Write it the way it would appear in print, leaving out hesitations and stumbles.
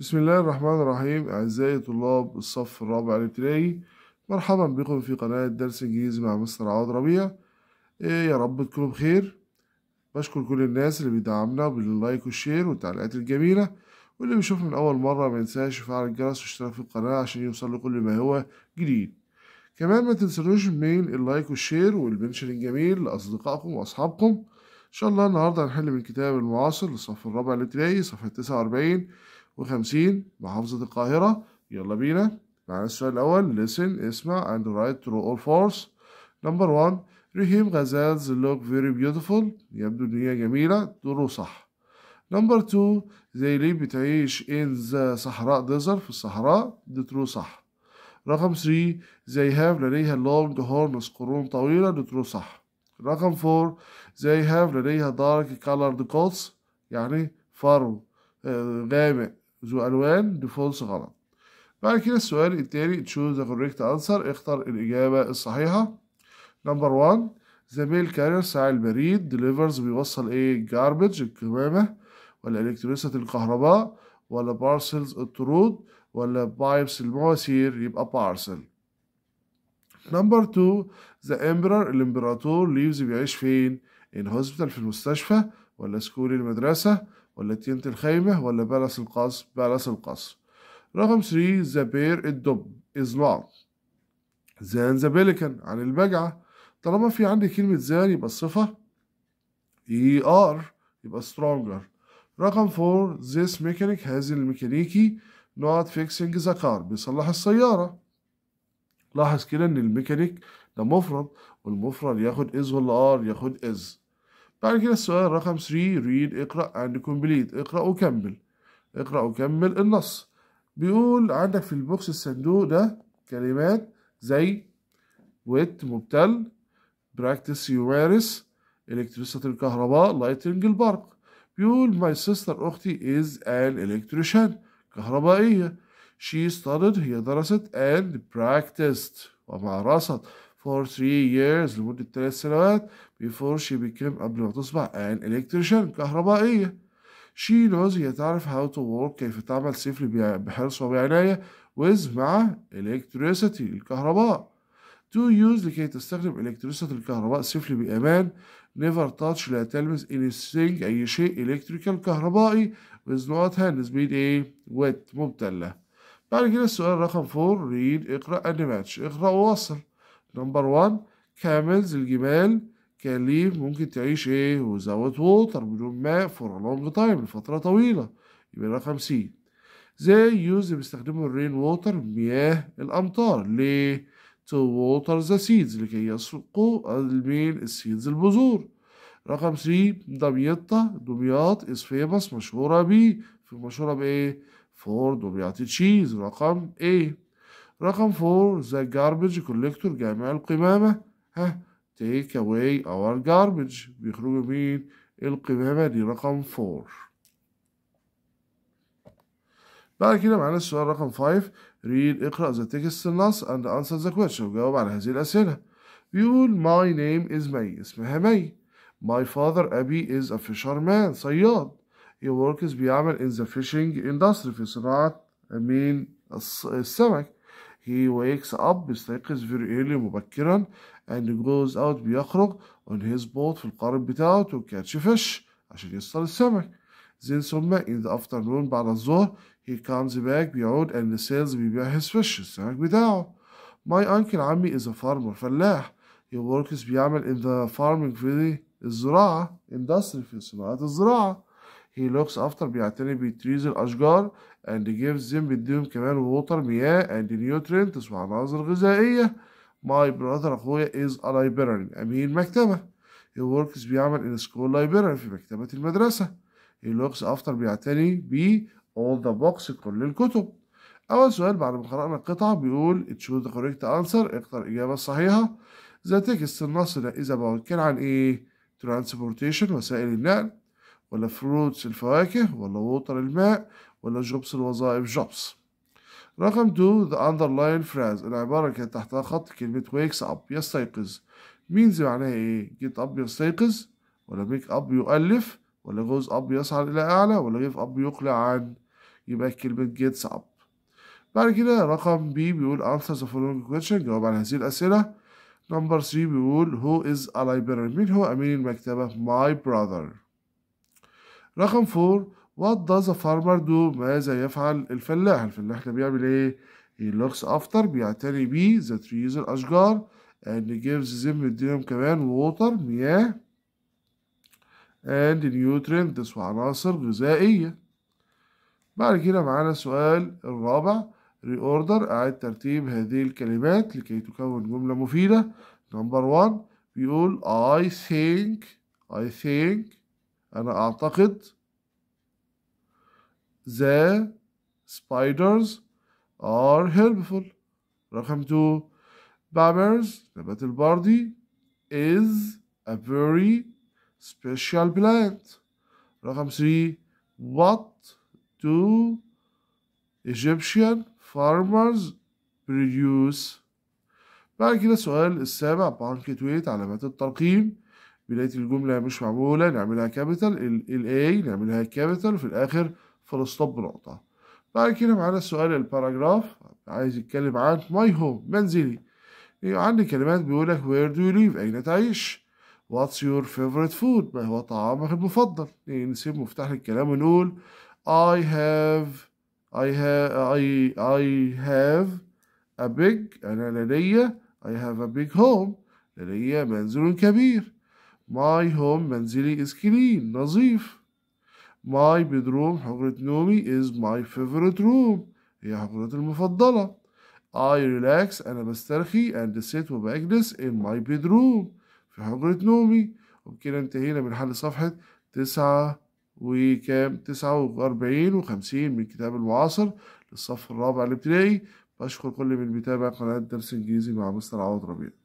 بسم الله الرحمن الرحيم. أعزائي طلاب الصف الرابع الابتدائي، مرحبا بكم في قناة درس إنجليزي مع مستر عوض ربيع. يا رب تكونوا بخير. بشكر كل الناس اللي بيدعمنا باللايك والشير والتعليقات الجميلة، واللي بيشوف من أول مرة ما ينساش يفعل الجرس واشتراك في القناة عشان يوصل لكل ما هو جديد. كمان ما تنسونوش من اللايك والشير والمنشن الجميل لأصدقائكم وأصحابكم. إن شاء الله النهاردة هنحل من كتاب المعاصر للصف الرابع الابتدائي صفحة 49 و50 محافظة القاهرة. يلا بينا معنا السؤال الأول. Listen, اسمع and write true or false. Number one, Rahim Ghazals look very beautiful. يبدو إن هي جميلة، دوروا صح. Number two, they live بتعيش in the صحراء desert، في الصحراء، دي true صح. رقم 3، they have لديها long horns قرون طويلة، دي true صح. رقم 4، they have لديها dark colored coats يعني فرو غامق ذو ألوان، دي فولس غلط. بعد كده السؤال التالي choose the correct answer، اختر الإجابة الصحيحة. نمبر 1، the mail carrier ساعي البريد delivers بيوصل ايه؟ garbage الكمامة، ولا إلكترونية الكهرباء، ولا parcels الطرود، ولا pipes المواسير، يبقى parcel. نمبر 2، the emperor الإمبراطور leaves بيعيش فين؟ in hospital في المستشفى، ولا سكول المدرسة، ولا تينة الخيمة، ولا بلس القصر، بلس القصر. رقم 3، ذا بير الدب is not زان ذا بيليكان عن البجعة. طالما في عندي كلمة زان يبقى الصفة ER يبقى stronger. رقم 4، this mechanic هذا الميكانيكي not fixing the car بيصلح السيارة. لاحظ كده إن الميكانيك ده مفرد، والمفرد ياخد is ولا R؟ ياخد is. بعد كده السؤال رقم 3، read اقرأ and complete اقرأ وكمل. اقرأ وكمل النص. بيقول عندك في البوكس الصندوق ده كلمات زي wet مبتل، practice يمارس، إلكتريسية الكهرباء، lighting البرق. بيقول my sister أختي is an electrician كهربائية. she studied هي درست and practiced ومارست for 3 years لمدة 3 سنوات before she became قبل ما تصبح an electrician كهربائية. she knows هي تعرف how to work كيف تعمل سيفلي بحرص وبعناية with مع electricity الكهرباء. to use لكي تستخدم electricity الكهرباء سيفلي بأمان. never touch لا تلمس anything أي شيء electrical كهربائي with not hands بيد ايه؟ wet مبتلة. بعد كده السؤال رقم 4، read اقرأ and match اقرأ ووصل. نمبر 1، camels الجمال can live ممكن تعيش ايه؟ without water بدون ماء for a long time لفترة طويلة، يبقى رقم سي. they use بيستخدموا rain water مياه الأمطار ليه؟ to water the seeds لكي يسقوا المين السيدز البذور. رقم 3، دمياط is famous مشهورة بيه، مشهورة بإيه؟ for دمياط تشيز. رقم ايه؟ رقم 4، the garbage collector جامع القمامة take away our garbage بيخرجوا مين؟ القمامة، دي رقم 4. بعد كده معانا السؤال رقم 5، read اقرأ the text النص and answer the question وجاوب على هذه الأسئلة. بيقول my name is May اسمها مي. my father أبي is a fisherman صياد. he works بيعمل in the fishing industry في صناعة مين؟ السمك. he wakes up بيستيقظ very early مبكرا and goes out بيخرج on his boat في القارب بتاعه to catch fish عشان يصطاد السمك. then ثم in the afternoon بعد الظهر he comes back بيعود and sells بيبيع his fish السمك بتاعه. my uncle عمي is a farmer فلاح. he works بيعمل in the farming في الزراعة industry في صناعة الزراعة. he looks after بيعتني بتريز الأشجار and gives them بيديهم كمان ووتر مياه and nutrients وعناصر غذائية. my brother أخويا is a librarian أمين مكتبة. he works بيعمل in school library في مكتبة المدرسة. he looks after بيعتني ب all the books كل الكتب. أول سؤال بعد ما قرأنا القطعة بيقول choose the correct answer اختر الإجابة الصحيحة. the text النص ده إذا بوكل عن إيه؟ transportation وسائل النقل، ولا فروتس الفواكه، ولا ووتر الماء، ولا جوبس الوظائف جوبس. رقم 2، the underline phrase العبارة اللي كانت تحتها خط كلمة wakes up يستيقظ. means معناها ايه؟ get up يستيقظ، ولا make up يؤلف، ولا goes up يصعد إلى أعلى، ولا give up يقلع عن. يبقى كلمة جيتس اب. بعد كده رقم بي بيقول answer the following question، جاوب على هذه الأسئلة. نمبر 3 بيقول who is a librarian، مين هو أمين المكتبة؟ my brother. رقم 4 what does a farmer do، ماذا يفعل الفلاح؟ الفلاح ده بيعمل ايه؟ he looks after، بيعتني بيه the trees الأشجار، and gives them يديهم كمان water مياه، and nutrients وعناصر غذائية. بعد كده معانا السؤال الرابع reorder، أعد ترتيب هذه الكلمات لكي تكون جملة مفيدة. نمبر 1 بيقول I think أنا أعتقد the spiders are helpful. رقم 2 Bamers نبات البردي is a very special plant. رقم 3 what do Egyptian farmers produce. بعد كده السؤال السابع بانكتويت علامات الترقيم، بداية الجملة مش معمولة نعملها كابيتال، ال A نعملها كابيتال، وفي الآخر فول ستوب بنقطة. بعد كده معانا السؤال الباراجراف عايز يتكلم عن ماي هوم منزلي، عندي كلمات بيقولك where do you live أين تعيش، what's your favorite food ما هو طعامك المفضل. نسيب مفتاح الكلام ونقول I have a big، أنا لدي I have a big home، لدي منزل كبير. My home منزلي is clean نظيف. My bedroom حجرة نومي is my favorite room، هي حجرتي المفضلة. I relax أنا بسترخي and sit وبجلس in my bedroom في حجرة نومي. وبكده انتهينا من حل صفحة 49 و50 من كتاب المعاصر للصف الرابع الابتدائي. بشكر كل من بيتابع قناة درس إنجليزي مع مستر عوض ربيع.